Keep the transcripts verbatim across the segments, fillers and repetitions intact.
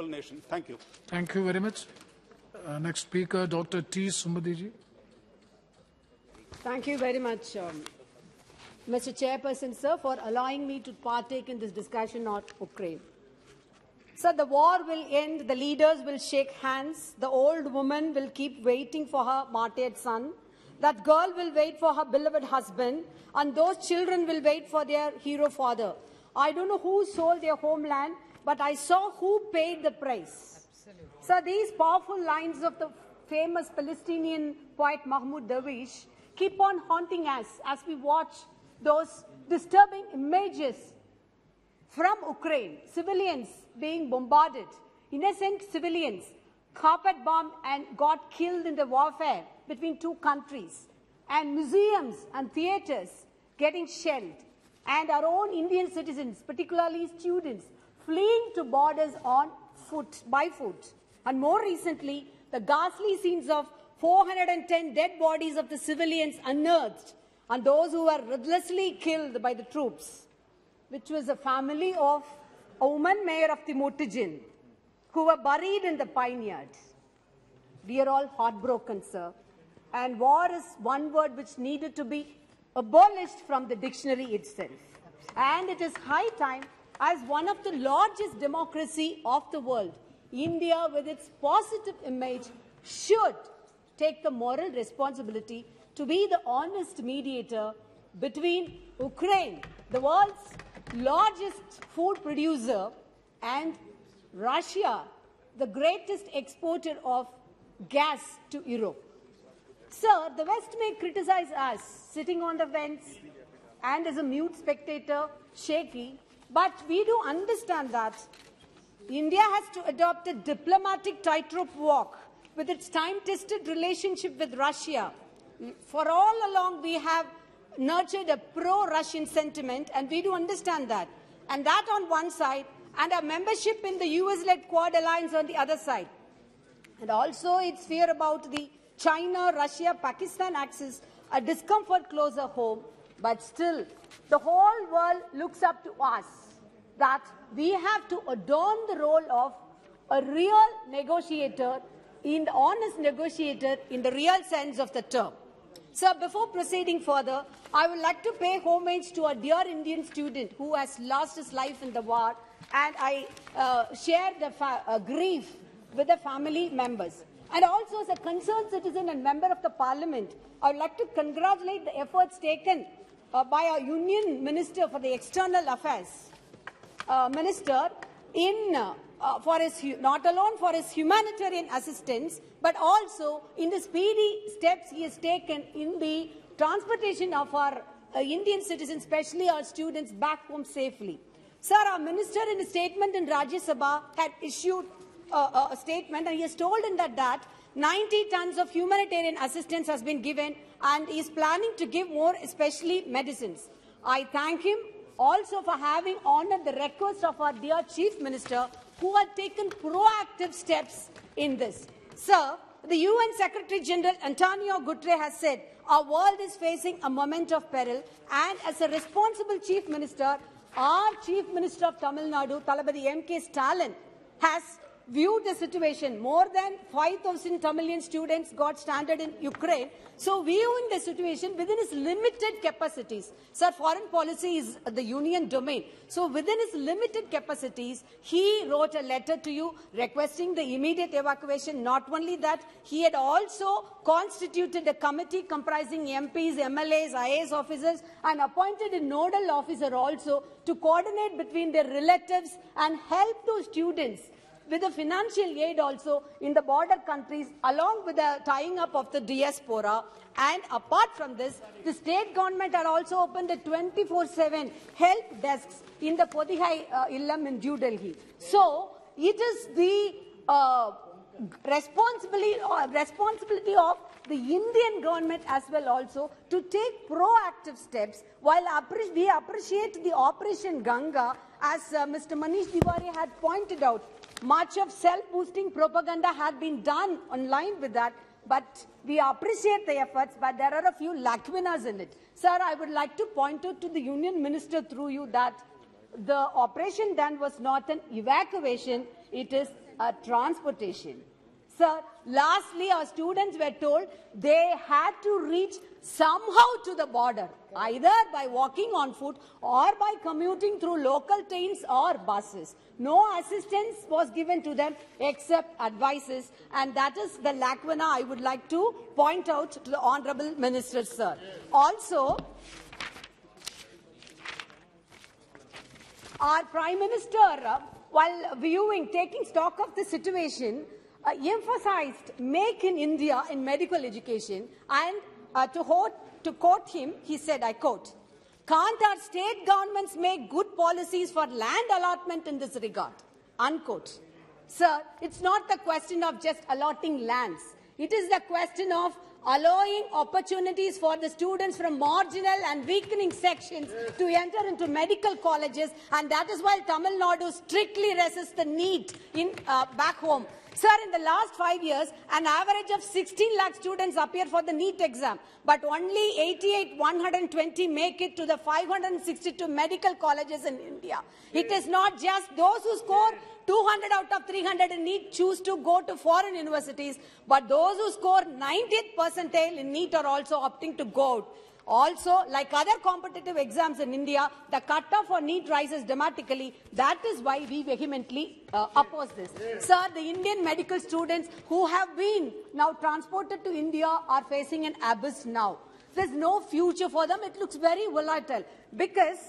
sustainable nation. Thank you. Thank you very much. Uh, next speaker, Doctor T. Sumadiji. Thank you very much, um, Mister Chairperson, sir, for allowing me to partake in this discussion on Ukraine. Sir, the war will end, the leaders will shake hands, the old woman will keep waiting for her martyred son, that girl will wait for her beloved husband, and those children will wait for their hero father. I don't know who sold their homeland, but I saw who paid the price. Absolutely. Sir, these powerful lines of the famous Palestinian poet Mahmoud Darwish keep on haunting us as we watch those disturbing images from Ukraine, civilians being bombarded, innocent civilians, carpet bombed and got killed in the warfare between two countries, and museums and theatres getting shelled, and our own Indian citizens, particularly students, fleeing to borders on foot, by foot. And more recently, the ghastly scenes of four hundred ten dead bodies of the civilians unearthed and those who were ruthlessly killed by the troops, which was a family of a woman mayor of the Motyzhyn, who were buried in the pine yard. We are all heartbroken, sir. And war is one word which needed to be abolished from the dictionary itself. And it is high time, as one of the largest democracy of the world, India, with its positive image, should take the moral responsibility to be the honest mediator between Ukraine, the world's largest food producer, and Russia, the greatest exporter of gas to Europe. Sir, the West may criticize us, sitting on the fence and as a mute spectator, shaky, but we do understand that India has to adopt a diplomatic tightrope walk with its time-tested relationship with Russia. For all along, we have nurtured a pro-Russian sentiment, and we do understand that. And that on one side, and our membership in the U S-led Quad Alliance on the other side. And also its fear about the China-Russia-Pakistan axis, a discomfort closer home. But still, the whole world looks up to us, that we have to adorn the role of a real negotiator, in the honest negotiator in the real sense of the term. Sir, before proceeding further, I would like to pay homage to a dear Indian student who has lost his life in the war, and I uh, share the uh, grief with the family members. And also, as a concerned citizen and member of the parliament, I would like to congratulate the efforts taken uh, by our Union Minister for the External Affairs, uh, Minister, in, uh, uh, for his, not alone for his humanitarian assistance, but also in the speedy steps he has taken in the transportation of our uh, Indian citizens, especially our students, back home safely. Sir, our minister in a statement in Rajya Sabha had issued Uh, a statement, and he has told in that that ninety tons of humanitarian assistance has been given, and he is planning to give more, especially medicines. I thank him also for having honored the request of our dear Chief Minister, who had taken proactive steps in this. Sir, the U N Secretary General Antonio Guterres has said, our world is facing a moment of peril, and as a responsible Chief Minister, our Chief Minister of Tamil Nadu, Thalapathi M K Stalin, has viewed the situation. More than five thousand Tamilian students got stranded in Ukraine. So viewing the situation within its limited capacities, sir, foreign policy is the union domain. So within its limited capacities, he wrote a letter to you requesting the immediate evacuation. Not only that, he had also constituted a committee comprising M Ps, M L As, I A S officers, and appointed a nodal officer also to coordinate between their relatives and help those students with the financial aid also in the border countries, along with the tying up of the diaspora. And apart from this, the state government had also opened a twenty-four seven help desks in the Podihai uh, Illam in New Delhi. So it is the uh, responsibility, uh, responsibility of the Indian government as well also to take proactive steps, while we appreciate the Operation Ganga, as uh, Mister Manish Diwari had pointed out. Much of self-boosting propaganda had been done online with that, but we appreciate the efforts, but there are a few lacunas in it. Sir, I would like to point out to the Union Minister through you that the operation done was not an evacuation, it is uh, transportation. Sir, lastly, our students were told they had to reach somehow to the border, either by walking on foot or by commuting through local trains or buses. No assistance was given to them except advices, and that is the lacuna I would like to point out to the Honorable Minister, sir. Also, our Prime Minister, uh, while viewing, taking stock of the situation, Uh, emphasized Make in India in medical education, and uh, to, hold, to quote him, he said, I quote, can't our state governments make good policies for land allotment in this regard? Unquote. Sir, it's not the question of just allotting lands. It is the question of allowing opportunities for the students from marginal and weakening sections yes. to enter into medical colleges, and that is why Tamil Nadu strictly resists the NEET in, uh, back home. Sir, in the last five years, an average of sixteen lakh students appear for the NEET exam, but only eighty-eight thousand one hundred twenty make it to the five hundred sixty-two medical colleges in India. Yes. It is not just those who score two hundred out of three hundred in NEET choose to go to foreign universities, but those who score ninetieth percentile in NEET are also opting to go out. Also, like other competitive exams in India, the cutoff for NEET rises dramatically. That is why we vehemently uh, oppose this. Yes. Sir, the Indian medical students who have been now transported to India are facing an abyss now. There's no future for them. It looks very volatile because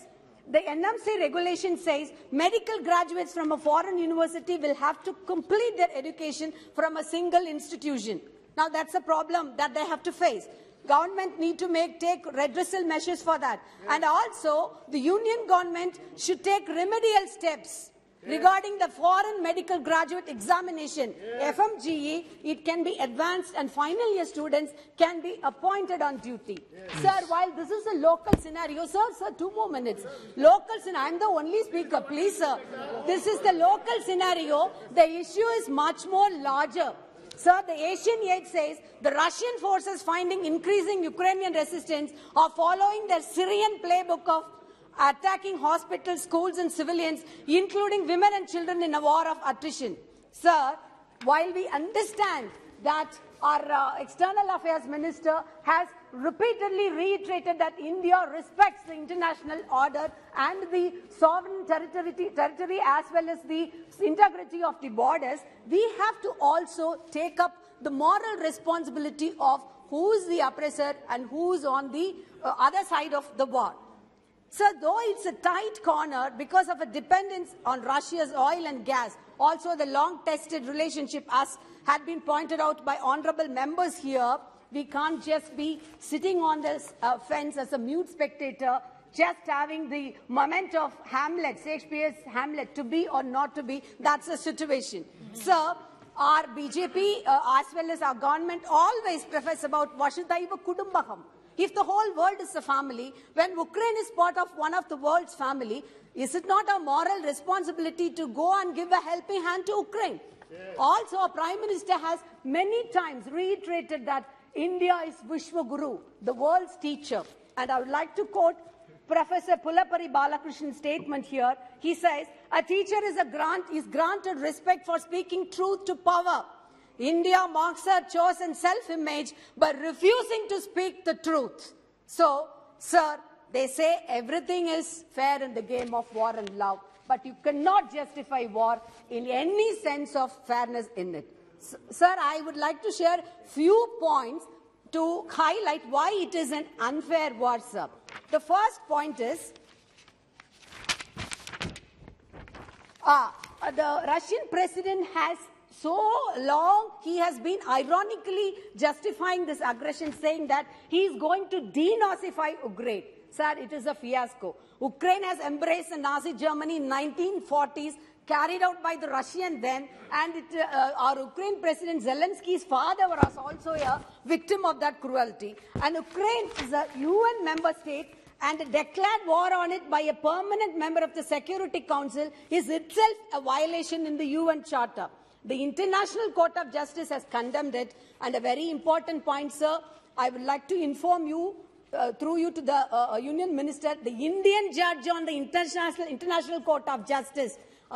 the N M C regulation says medical graduates from a foreign university will have to complete their education from a single institution. Now, that's a problem that they have to face. Government need to make take redressal measures for that. Yes. And also, the union government should take remedial steps yes. regarding the foreign medical graduate examination. Yes. F M G E, it can be advanced and final year students can be appointed on duty. Yes. Sir, while this is a local scenario, sir, sir, two more minutes. Local scenario, I'm the only speaker, please, sir. This is the local scenario. The issue is much more larger. Sir, the Asian aid says the Russian forces finding increasing Ukrainian resistance are following their Syrian playbook of attacking hospitals, schools and civilians, including women and children in a war of attrition. Sir, while we understand that our uh, External Affairs Minister has repeatedly reiterated that India respects the international order and the sovereign territory, territory as well as the integrity of the borders, we have to also take up the moral responsibility of who is the oppressor and who is on the uh, other side of the war. So, though it's a tight corner because of a dependence on Russia's oil and gas, also the long-tested relationship as had been pointed out by honorable members here, we can't just be sitting on this uh, fence as a mute spectator, just having the moment of Hamlet, Shakespeare's Hamlet, to be or not to be. That's the situation. Mm-hmm. So, our B J P, uh, as well as our government, always profess about Vasudhaiva Kudumbakam. If the whole world is a family, when Ukraine is part of one of the world's family, is it not a moral responsibility to go and give a helping hand to Ukraine? Yes. Also, our Prime Minister has many times reiterated that India is Vishwaguru, the world's teacher. And I would like to quote Professor Pulapari Balakrishnan's statement here. He says, a teacher is, a grant, is granted respect for speaking truth to power. India marks her chosen self-image by refusing to speak the truth. So, sir, they say everything is fair in the game of war and love. But you cannot justify war in any sense of fairness in it. Sir, I would like to share few points to highlight why it is an unfair war, sir. The first point is, ah, the Russian president has so long, he has been ironically justifying this aggression, saying that he is going to denazi Ukraine. Sir, it is a fiasco. Ukraine has embraced the Nazi Germany in nineteen forties, carried out by the Russian then, and it, uh, our Ukraine President Zelensky's father was also a victim of that cruelty. And Ukraine is a U N member state, and a declared war on it by a permanent member of the Security Council is itself a violation in the U N Charter. The International Court of Justice has condemned it, and a very important point, sir, I would like to inform you Uh, through you to the uh, Union Minister, the Indian judge on the International, International Court of Justice,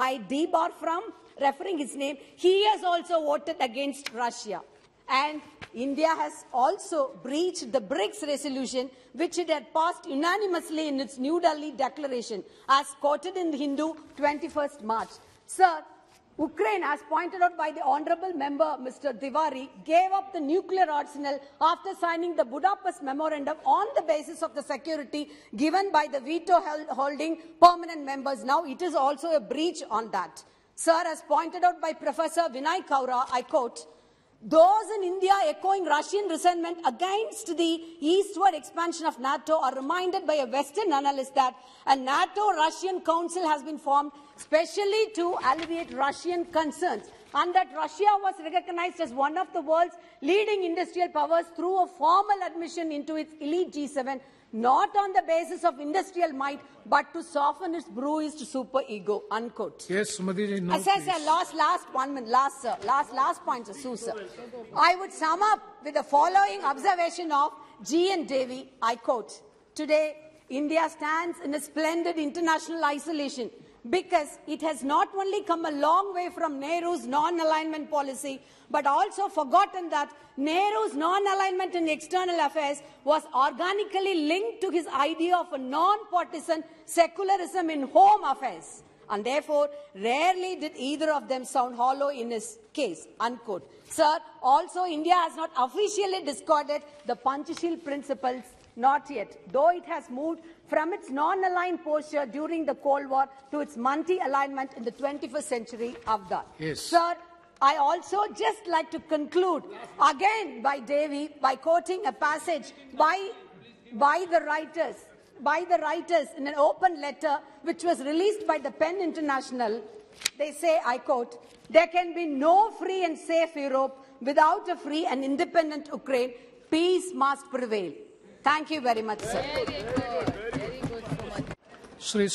I debar from referring his name, he has also voted against Russia. And India has also breached the BRICS resolution, which it had passed unanimously in its New Delhi declaration, as quoted in the Hindu twenty-first March. Sir, Ukraine, as pointed out by the Honorable Member Mister Diwari, gave up the nuclear arsenal after signing the Budapest Memorandum on the basis of the security given by the veto holding permanent members. Now it is also a breach on that. Sir, as pointed out by Professor Vinay Kaura, I quote, "Those in India echoing Russian resentment against the eastward expansion of NATO are reminded by a Western analyst that a NATO-Russian council has been formed specially to alleviate Russian concerns, and that Russia was recognized as one of the world's leading industrial powers through a formal admission into its elite G seven, not on the basis of industrial might, but to soften its bruised superego," unquote. Yes, Madhuri, no, I say, sir, last, last one minute, last, sir, last, last point, sir, Sue, sir. I would sum up with the following observation of G N Davy, I quote, "Today, India stands in a splendid international isolation because it has not only come a long way from Nehru's non-alignment policy, but also forgotten that Nehru's non-alignment in external affairs was organically linked to his idea of a non-partisan secularism in home affairs. And therefore, rarely did either of them sound hollow in his case," unquote. Sir, also India has not officially discarded the Panchsheel principles, not yet, though it has moved from its non-aligned posture during the Cold War to its multi-alignment in the twenty-first century of that. Yes. Sir, I also just like to conclude again by Davy by quoting a passage by, by the writers, by the writers in an open letter which was released by the PEN International. They say, I quote, "There can be no free and safe Europe without a free and independent Ukraine. Peace must prevail." Thank you very much, sir. Very good, very good so much.